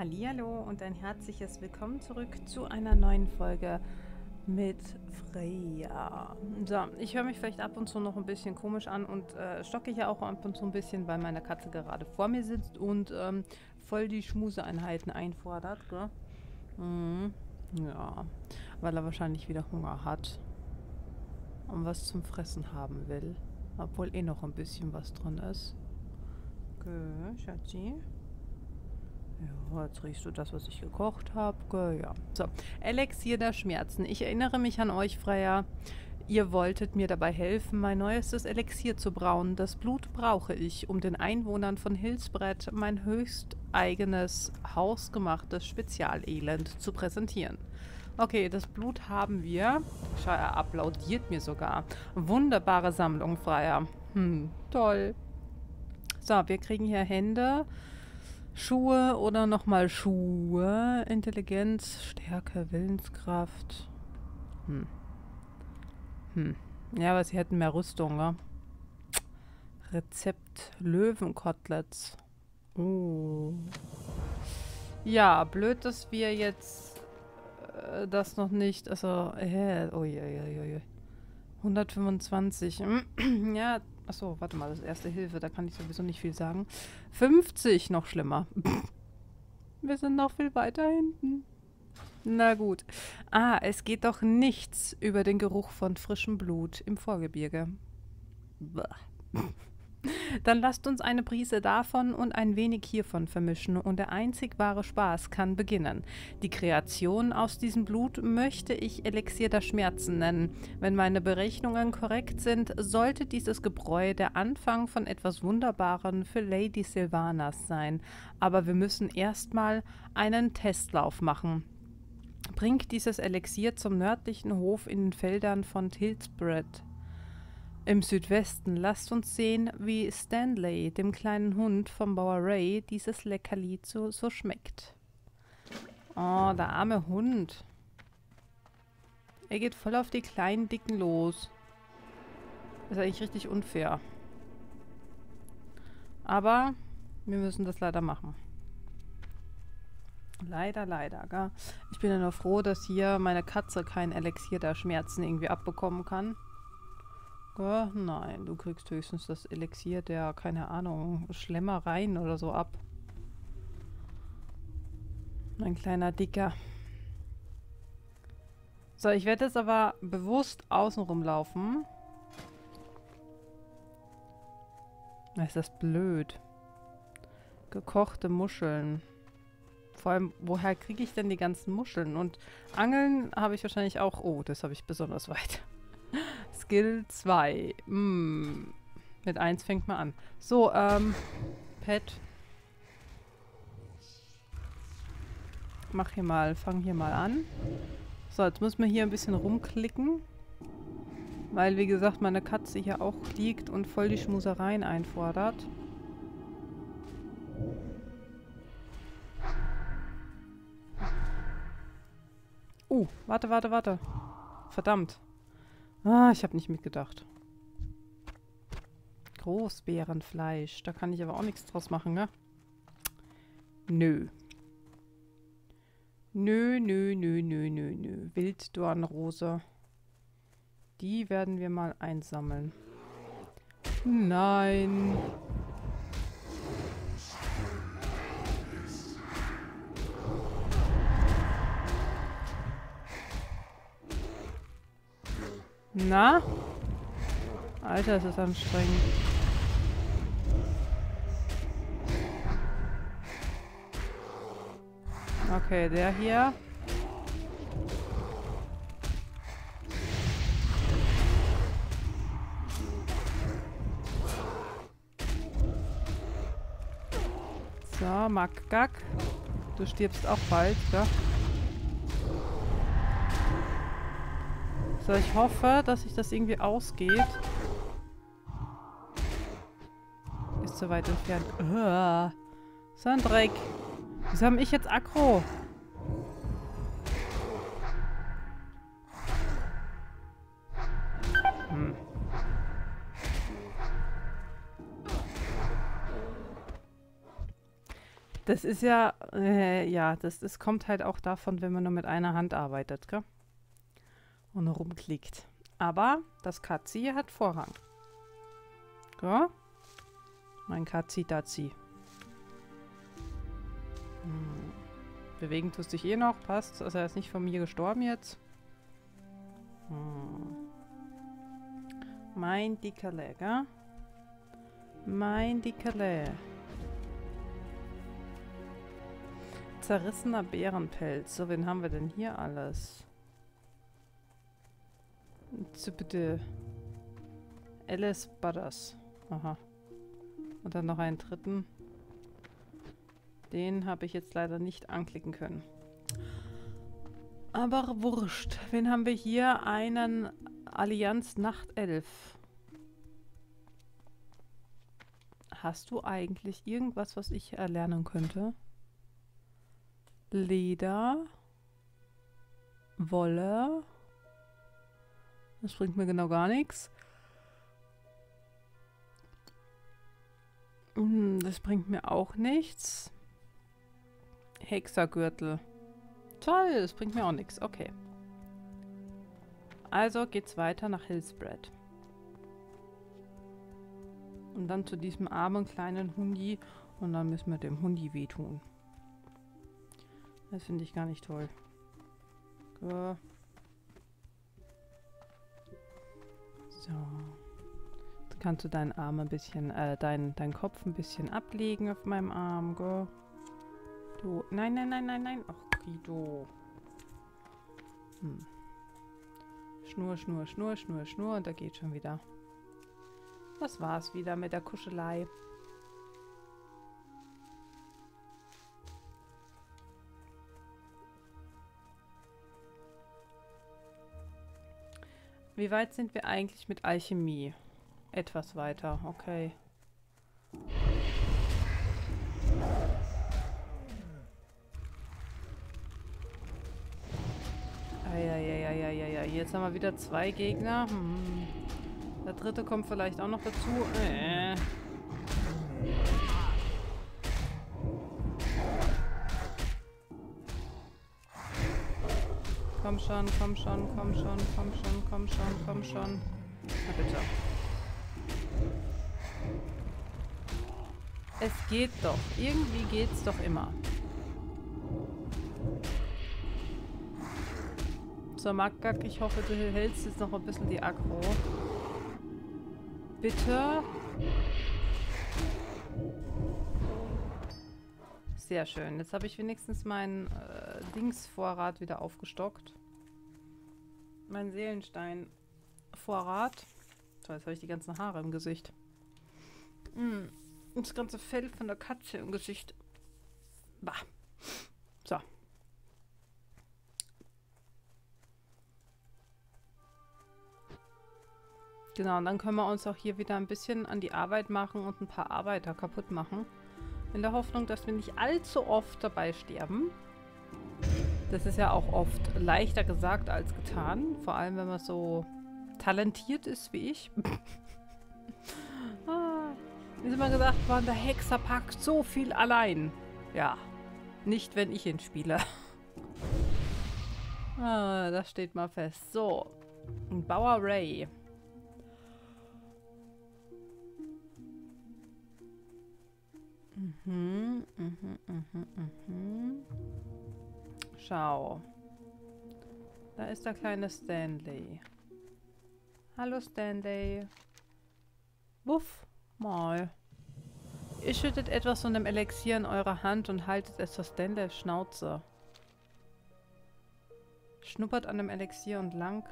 Hallihallo und ein herzliches Willkommen zurück zu einer neuen Folge mit Freya. So, ich höre mich vielleicht ab und zu noch ein bisschen komisch an und stocke hier auch ab und zu ein bisschen, weil meine Katze gerade vor mir sitzt und voll die Schmuseeinheiten einfordert, gell? Mhm. Ja, weil er wahrscheinlich wieder Hunger hat und was zum Fressen haben will, obwohl eh noch ein bisschen was drin ist. Gell, Schatzi? Ja, jetzt riechst du das, was ich gekocht habe. Ja. So, Elixier der Schmerzen. Ich erinnere mich an euch, Freya. Ihr wolltet mir dabei helfen, mein neuestes Elixier zu brauen. Das Blut brauche ich, um den Einwohnern von Hillsbrett mein höchst eigenes, hausgemachtes Spezialelend zu präsentieren. Okay, das Blut haben wir. Schau, er applaudiert mir sogar. Wunderbare Sammlung, Freya. Hm, toll. So, wir kriegen hier Hände. Schuhe oder nochmal Schuhe. Intelligenz, Stärke, Willenskraft. Hm. Hm. Ja, aber sie hätten mehr Rüstung, ne? Rezept Löwenkoteletts. Oh. Ja, blöd, dass wir jetzt das noch nicht... Also, oh je, je, je. 125. Ja, achso, warte mal, das ist erste Hilfe, da kann ich sowieso nicht viel sagen. 50, noch schlimmer. Wir sind noch viel weiter hinten. Na gut. Ah, es geht doch nichts über den Geruch von frischem Blut im Vorgebirge. Dann lasst uns eine Prise davon und ein wenig hiervon vermischen und der einzig wahre Spaß kann beginnen. Die Kreation aus diesem Blut möchte ich Elixier der Schmerzen nennen. Wenn meine Berechnungen korrekt sind, sollte dieses Gebräu der Anfang von etwas Wunderbarem für Lady Sylvanas sein. Aber wir müssen erstmal einen Testlauf machen. Bringt dieses Elixier zum nördlichen Hof in den Feldern von Tiltsbred. Im Südwesten lasst uns sehen, wie Stanley, dem kleinen Hund vom Bauer Ray, dieses Leckerli so schmeckt. Oh, der arme Hund. Er geht voll auf die kleinen Dicken los. Das ist eigentlich richtig unfair. Aber wir müssen das leider machen. Leider, leider, gell? Ich bin ja nur froh, dass hier meine Katze kein Elixier der Schmerzen irgendwie abbekommen kann. Nein, du kriegst höchstens das Elixier der, keine Ahnung, Schlemmereien oder so ab. Ein kleiner Dicker. So, ich werde jetzt aber bewusst außenrum laufen. Ist das blöd. Gekochte Muscheln. Vor allem, woher kriege ich denn die ganzen Muscheln? Und Angeln habe ich wahrscheinlich auch... Oh, das habe ich besonders weit. Skill 2. Mm. Mit 1 fängt man an. So, Pet. Mach hier mal, fang hier mal an. So, jetzt müssen wir hier ein bisschen rumklicken. Weil, wie gesagt, meine Katze hier auch liegt und voll die Schmusereien einfordert. Oh, warte, warte, warte. Verdammt. Ah, ich habe nicht mitgedacht. Großbärenfleisch. Da kann ich aber auch nichts draus machen, ne? Nö. Nö, nö, nö, nö, nö, nö. Wilddornrose. Die werden wir mal einsammeln. Nein. Na? Alter, es ist anstrengend. Okay, der hier. So, Maggok. Du stirbst auch bald, gell? So, ich hoffe, dass sich das irgendwie ausgeht. Ist so weit entfernt. So ein Dreck. Wieso habe ich jetzt Aggro? Hm. Das ist ja, ja, das kommt halt auch davon, wenn man nur mit einer Hand arbeitet, gell? Und rumklickt. Aber das Katzi hat Vorrang. Gell? Mein Katzi-Dazi. Hm. Bewegen tust dich eh noch, passt. Also er ist nicht von mir gestorben jetzt. Hm. Mein Dickerle, gell? Mein Dickerle. Zerrissener Bärenpelz. So, wen haben wir denn hier alles? Bitte. Alice Butters. Aha. Und dann noch einen dritten. Den habe ich jetzt leider nicht anklicken können. Aber wurscht. Wen haben wir hier? Einen Allianz Nachtelf. Hast du eigentlich irgendwas, was ich erlernen könnte? Leder. Wolle. Das bringt mir genau gar nichts. Das bringt mir auch nichts. Hexergürtel. Toll, das bringt mir auch nichts. Okay. Also geht's weiter nach Hillsbrett. Und dann zu diesem armen kleinen Hundi. Und dann müssen wir dem Hundi wehtun. Das finde ich gar nicht toll. So. So. Jetzt kannst du deinen Arm ein bisschen, deinen Kopf ein bisschen ablegen auf meinem Arm, gell? Du. Nein, nein, nein, nein, nein. Ach, Guido. Hm. Schnur, Schnur, Schnur, Schnur, Schnur. Und da geht schon wieder. Das war's wieder mit der Kuschelei. Wie weit sind wir eigentlich mit Alchemie? Etwas weiter, okay. Eieieiei, jetzt haben wir wieder zwei Gegner. Hm. Der dritte kommt vielleicht auch noch dazu. Komm schon, komm schon, komm schon, komm schon, komm schon, komm schon. Na bitte. Es geht doch. Irgendwie geht's doch immer. So, Maggok, ich hoffe, du hältst jetzt noch ein bisschen die Aggro. Bitte. Sehr schön. Jetzt habe ich wenigstens meinen Dingsvorrat wieder aufgestockt. Mein Seelenstein-Vorrat. So, jetzt habe ich die ganzen Haare im Gesicht. Mm. Das ganze Fell von der Katze im Gesicht. Bah. So. Genau, und dann können wir uns auch hier wieder ein bisschen an die Arbeit machen und ein paar Arbeiter kaputt machen. In der Hoffnung, dass wir nicht allzu oft dabei sterben. Das ist ja auch oft leichter gesagt als getan. Vor allem, wenn man so talentiert ist wie ich. Ah, wie immer gesagt worden, der Hexer packt so viel allein. Ja, nicht wenn ich ihn spiele. Ah, das steht mal fest. So, ein Bauer Ray. Mhm, mhm, mhm, mhm. Schau. Da ist der kleine Stanley. Hallo Stanley. Wuff, mal. Ihr schüttet etwas von dem Elixier in eure Hand und haltet es zur Stanleys Schnauze. Schnuppert an dem Elixier und langt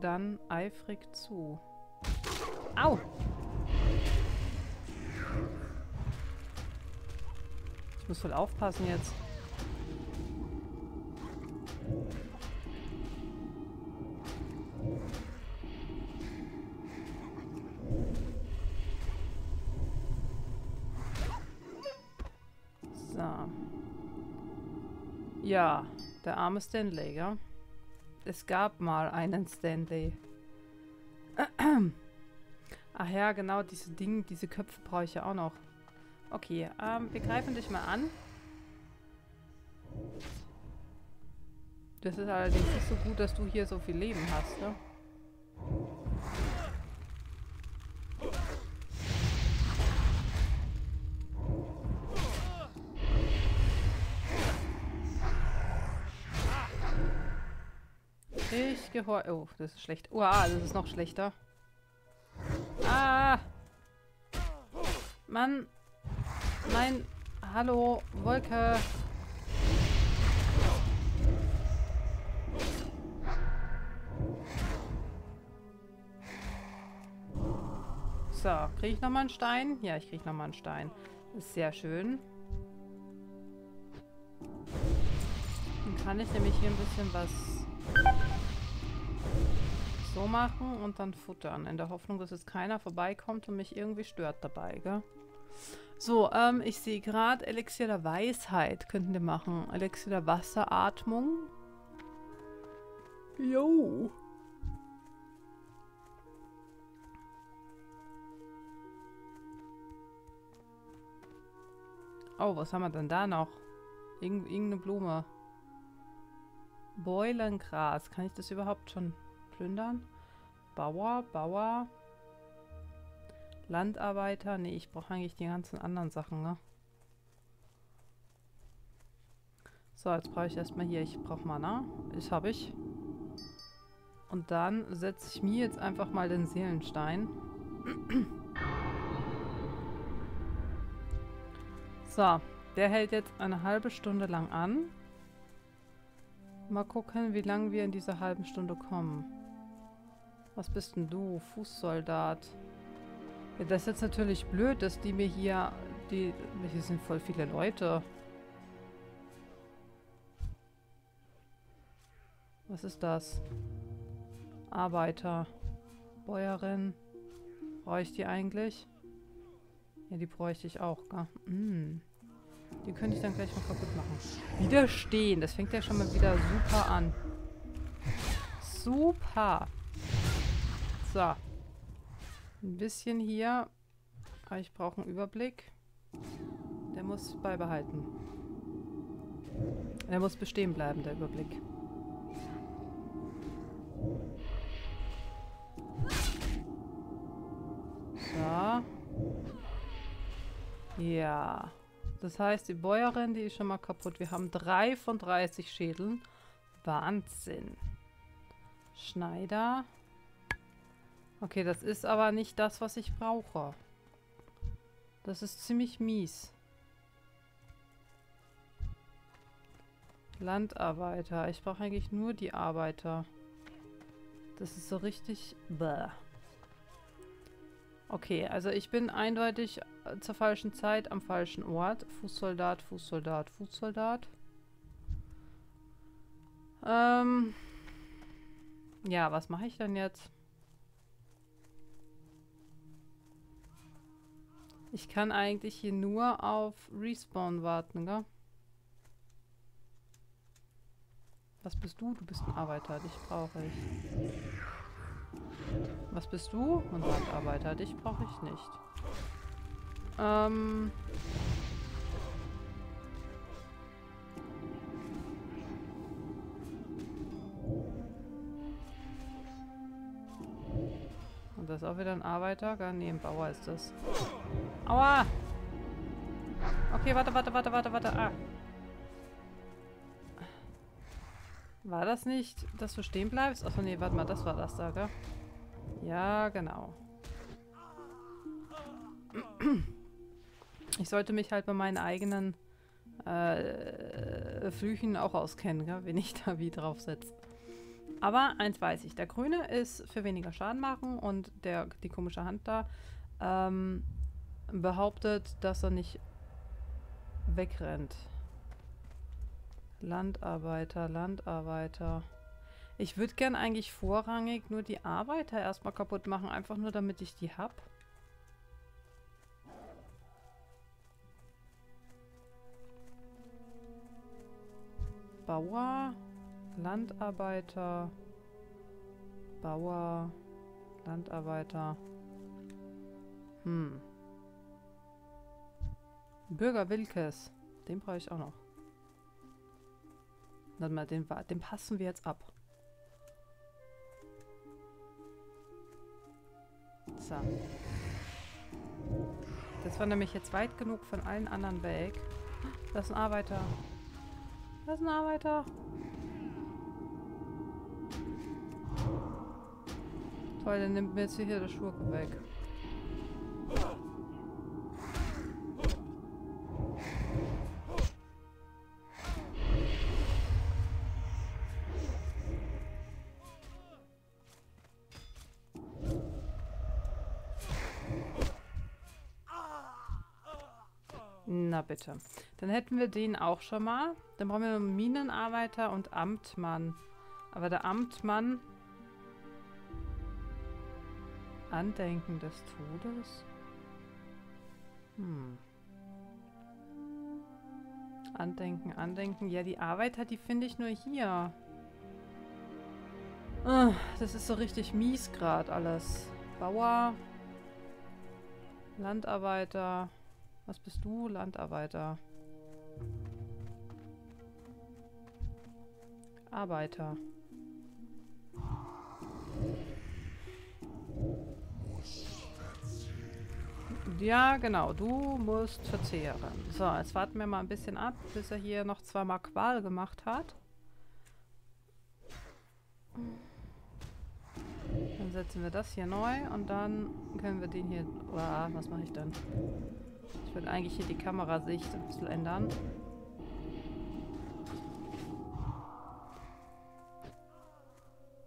dann eifrig zu. Au! Ich muss wohl aufpassen jetzt. So. Ja, der arme Stanley, ja? Es gab mal einen Stanley. Ach ja, genau, diese Köpfe brauche ich ja auch noch. Okay, wir greifen dich mal an. Das ist allerdings nicht so gut, dass du hier so viel Leben hast, ne? Ich gehor... Oh, das ist schlecht. Uah, das ist noch schlechter. Ah! Mann! Nein! Hallo, Wolke! So, kriege ich nochmal einen Stein? Ja, ich kriege nochmal einen Stein. Das ist sehr schön. Dann kann ich nämlich hier ein bisschen was so machen und dann futtern. In der Hoffnung, dass jetzt keiner vorbeikommt und mich irgendwie stört dabei, gell? So, ich sehe gerade Elixier der Weisheit könnten wir machen. Elixier der Wasseratmung. Jo. Oh, was haben wir denn da noch? Irgendeine Blume. Beulengras. Kann ich das überhaupt schon plündern? Bauer. Landarbeiter. Nee, ich brauche eigentlich die ganzen anderen Sachen, ne? So, jetzt brauche ich erstmal hier. Ich brauche Mana. Das habe ich. Und dann setze ich mir jetzt einfach mal den Seelenstein. So, der hält jetzt eine halbe Stunde lang an. Mal gucken, wie lange wir in dieser halben Stunde kommen. Was bist denn du, Fußsoldat? Ja, das ist jetzt natürlich blöd, dass die mir hier... Hier sind voll viele Leute. Was ist das? Arbeiter. Bäuerin. Brauche ich die eigentlich? Ja, die bräuchte ich auch, gell? Die könnte ich dann gleich mal kaputt machen. Widerstehen. Das fängt ja schon mal wieder super an. Super. So. Ein bisschen hier. Aber ich brauche einen Überblick. Der muss beibehalten. Der muss bestehen bleiben, der Überblick. So. Ja, das heißt, die Bäuerin, die ist schon mal kaputt. Wir haben 3 von 30 Schädeln. Wahnsinn. Schneider. Okay, das ist aber nicht das, was ich brauche. Das ist ziemlich mies. Landarbeiter. Ich brauche eigentlich nur die Arbeiter. Das ist so richtig... Bäh. Okay, also ich bin eindeutig zur falschen Zeit am falschen Ort. Fußsoldat. Ja, was mache ich denn jetzt? Ich kann eigentlich hier nur auf Respawn warten, gell? Was bist du? Du bist ein Arbeiter, dich brauche ich. Was bist du? Ein Landarbeiter. Dich brauche ich nicht. Und das ist auch wieder ein Arbeiter? Gar nee, ein Bauer ist das. Aua! Okay, warte. Ah. War das nicht, dass du stehen bleibst? Achso, nee, warte mal, das war das da, gell? Ja, genau. Ich sollte mich halt bei meinen eigenen Flüchen auch auskennen, gell? Wenn ich da wie drauf setze. Aber eins weiß ich, der Grüne ist für weniger Schaden machen und die komische Hand da behauptet, dass er nicht wegrennt. Landarbeiter. Ich würde gern eigentlich vorrangig nur die Arbeiter erstmal kaputt machen, einfach nur damit ich die hab. Bauer, Landarbeiter, Bauer, Landarbeiter. Bürger Wilkes, den brauche ich auch noch. Warte mal, den passen wir jetzt ab. So. Das war nämlich jetzt weit genug von allen anderen weg. Das ist ein Arbeiter. Das ist ein Arbeiter. Toll, der nimmt mir jetzt hier das Schurke weg. Na bitte. Dann hätten wir den auch schon mal. Dann brauchen wir Minenarbeiter und Amtmann. Aber der Amtmann... Andenken des Todes? Hm. Andenken, Andenken. Ja, die Arbeiter, die finde ich nur hier. Ah, das ist so richtig mies gerade alles. Bauer. Landarbeiter. Was bist du? Landarbeiter. Arbeiter. Ja, genau. Du musst verzehren. So, jetzt warten wir mal ein bisschen ab, bis er hier noch zweimal Qual gemacht hat. Dann setzen wir das hier neu und dann können wir den hier... Uah, was mache ich denn? Ich würde eigentlich hier die Kamerasicht ein bisschen ändern.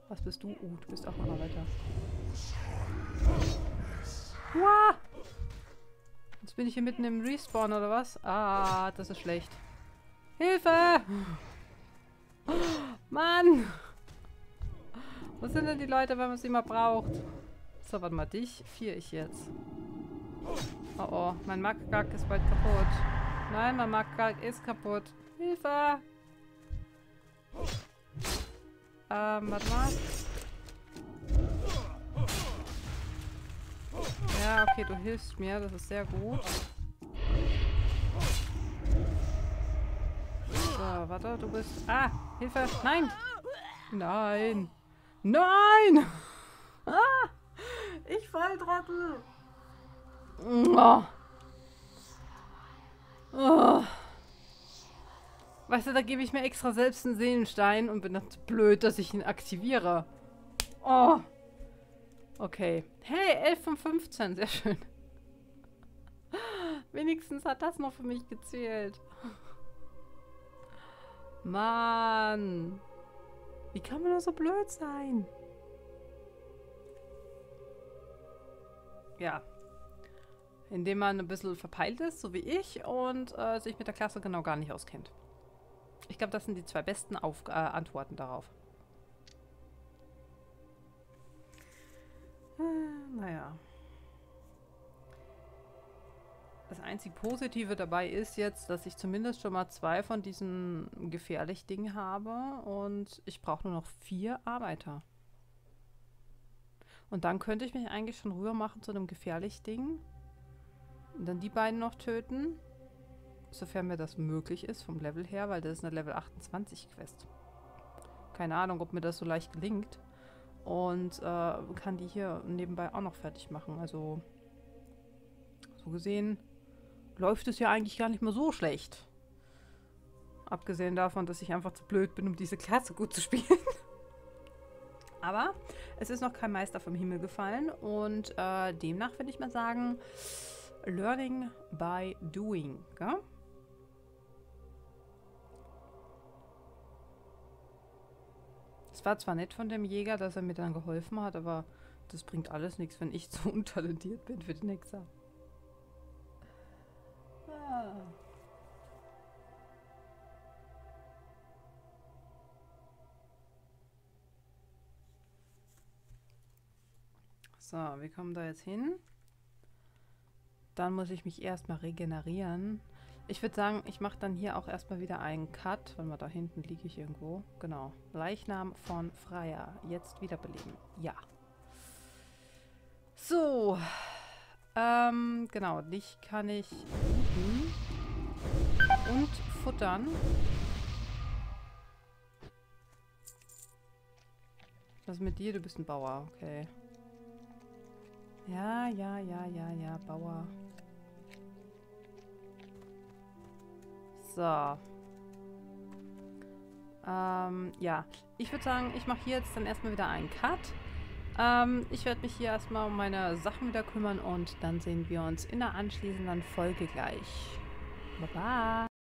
Was bist du? Du bist auch mal weiter. Uah! Jetzt bin ich hier mitten im Respawn, oder was? Ah, das ist schlecht. Hilfe! Oh, Mann! Wo sind denn die Leute, wenn man sie mal braucht? So, warte mal, dich vier ich jetzt. Oh oh, mein Maggok ist bald kaputt. Nein, mein Maggok ist kaputt. Hilfe! Warte mal. Ja, okay, du hilfst mir, das ist sehr gut. So, warte, du bist... Ah, Hilfe! Nein! Nein! Nein! Ah! Ich fall, Trottel! Oh. Oh. Weißt du, da gebe ich mir extra selbst einen Seelenstein und bin dann blöd, dass ich ihn aktiviere. Oh. Okay. Hey, 11 von 15. Sehr schön. Wenigstens hat das noch für mich gezählt. Mann. Wie kann man nur so blöd sein? Ja. Indem man ein bisschen verpeilt ist, so wie ich, und sich mit der Klasse genau gar nicht auskennt. Ich glaube, das sind die zwei besten Antworten darauf. Naja. Das einzig Positive dabei ist jetzt, dass ich zumindest schon mal zwei von diesen gefährlichen Dingen habe und ich brauche nur noch 4 Arbeiter. Und dann könnte ich mich eigentlich schon rüber machen zu einem gefährlichen Ding. Und dann die beiden noch töten, sofern mir das möglich ist vom Level her, weil das ist eine Level 28 Quest. Keine Ahnung, ob mir das so leicht gelingt. Und kann die hier nebenbei auch noch fertig machen. Also, so gesehen läuft es ja eigentlich gar nicht mehr so schlecht. Abgesehen davon, dass ich einfach zu blöd bin, um diese Klasse gut zu spielen. Aber es ist noch kein Meister vom Himmel gefallen und demnach würde ich mal sagen... Learning by doing, gell? Es war zwar nett von dem Jäger, dass er mir dann geholfen hat, aber das bringt alles nichts, wenn ich zu untalentiert bin für den Hexer. Ah. So, wir kommen da jetzt hin. Dann muss ich mich erstmal regenerieren. Ich würde sagen, ich mache dann hier auch erstmal wieder einen Cut. Warte mal, da hinten liege ich irgendwo. Genau. Leichnam von Freya. Jetzt wiederbeleben. Ja. So. Genau. Dich kann ich lieben und futtern. Was ist mit dir? Du bist ein Bauer. Okay. Ja, Bauer. So. Ja. Ich würde sagen, ich mache hier jetzt dann erstmal wieder einen Cut. Ich werde mich hier erstmal um meine Sachen wieder kümmern und dann sehen wir uns in der anschließenden Folge gleich. Baba!